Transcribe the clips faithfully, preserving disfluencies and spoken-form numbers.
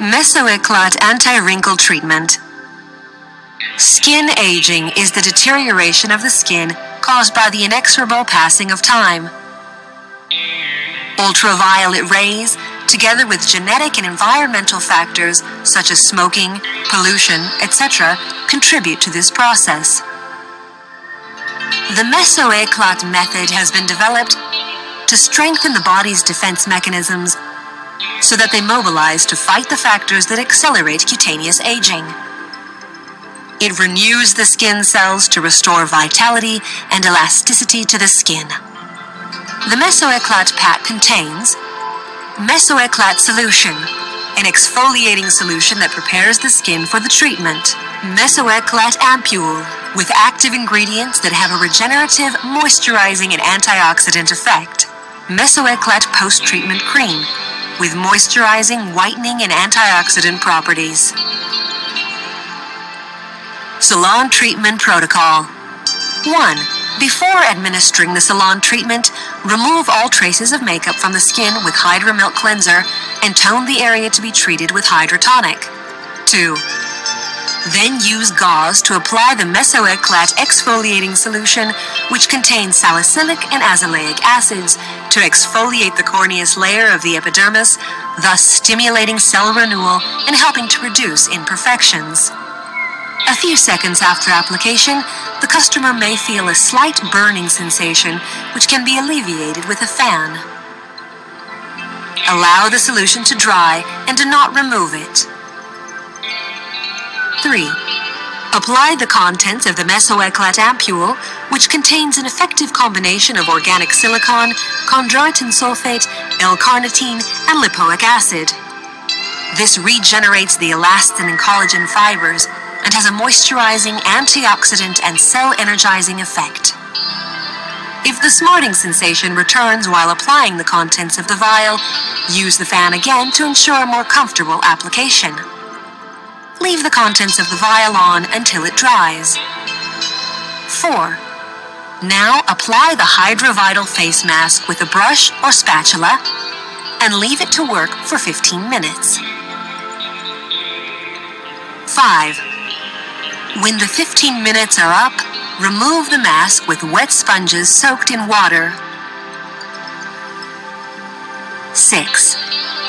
Mesoéclat anti-wrinkle treatment. Skin aging is the deterioration of the skin caused by the inexorable passing of time. Ultraviolet rays, together with genetic and environmental factors such as smoking, pollution, et cetera, contribute to this process. The mesoéclat method has been developed to strengthen the body's defense mechanisms so that they mobilize to fight the factors that accelerate cutaneous aging. It renews the skin cells to restore vitality and elasticity to the skin. The mesoéclat pack contains mesoéclat solution, an exfoliating solution that prepares the skin for the treatment. Mesoéclat ampule, with active ingredients that have a regenerative, moisturizing, and antioxidant effect. Mesoéclat post-treatment cream, with moisturizing, whitening, and antioxidant properties. Salon treatment protocol. One. Before administering the salon treatment, remove all traces of makeup from the skin with Hydra Milk Cleanser and tone the area to be treated with Hydratonic. Two. Then use gauze to apply the mesoéclat exfoliating solution, which contains salicylic and azelaic acids, to exfoliate the corneous layer of the epidermis, thus stimulating cell renewal and helping to reduce imperfections. A few seconds after application, the customer may feel a slight burning sensation, which can be alleviated with a fan. Allow the solution to dry and do not remove it. Three. Apply the contents of the mesoéclat ampule, which contains an effective combination of organic silicon, chondroitin sulfate, L-carnitine, and lipoic acid. This regenerates the elastin and collagen fibers, and has a moisturizing, antioxidant, and cell-energizing effect. If the smarting sensation returns while applying the contents of the vial, use the fan again to ensure a more comfortable application. Leave the contents of the vial on until it dries. Four. Now apply the HydraVital face mask with a brush or spatula and leave it to work for fifteen minutes. Five. When the fifteen minutes are up, remove the mask with wet sponges soaked in water. Six.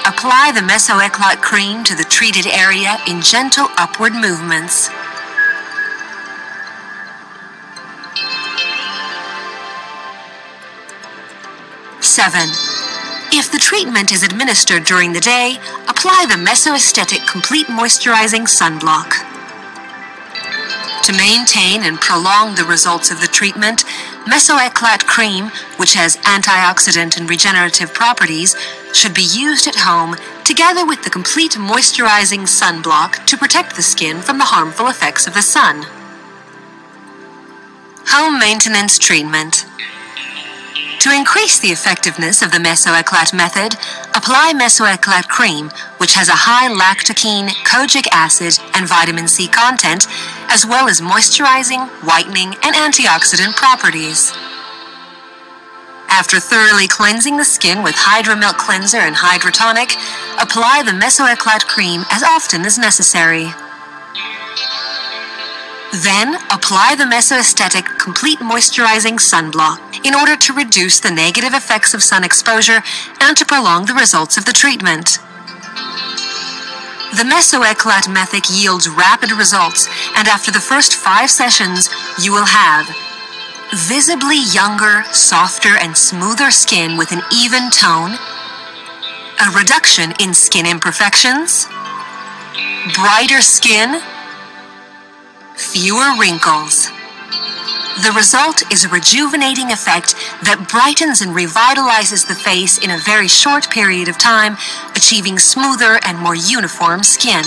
Apply the mesoéclat cream to the treated area in gentle upward movements. Seven. If the treatment is administered during the day, apply the mesoestetic complete moisturizing sunblock. To maintain and prolong the results of the treatment, mesoéclat cream, which has antioxidant and regenerative properties, should be used at home together with the complete moisturizing sunblock to protect the skin from the harmful effects of the sun. Home maintenance treatment. To increase the effectiveness of the mesoéclat method, apply mesoéclat cream, which has a high lactoquine, kojic acid, and vitamin C content, as well as moisturizing, whitening, and antioxidant properties. After thoroughly cleansing the skin with Hydra Milk Cleanser and Hydratonic, apply the mesoéclat cream as often as necessary. Then, apply the mesoestetic complete moisturizing sunblock in order to reduce the negative effects of sun exposure and to prolong the results of the treatment. The mesoéclat method yields rapid results, and after the first five sessions, you will have visibly younger, softer, and smoother skin with an even tone, a reduction in skin imperfections, brighter skin, fewer wrinkles. The result is a rejuvenating effect that brightens and revitalizes the face in a very short period of time, achieving smoother and more uniform skin.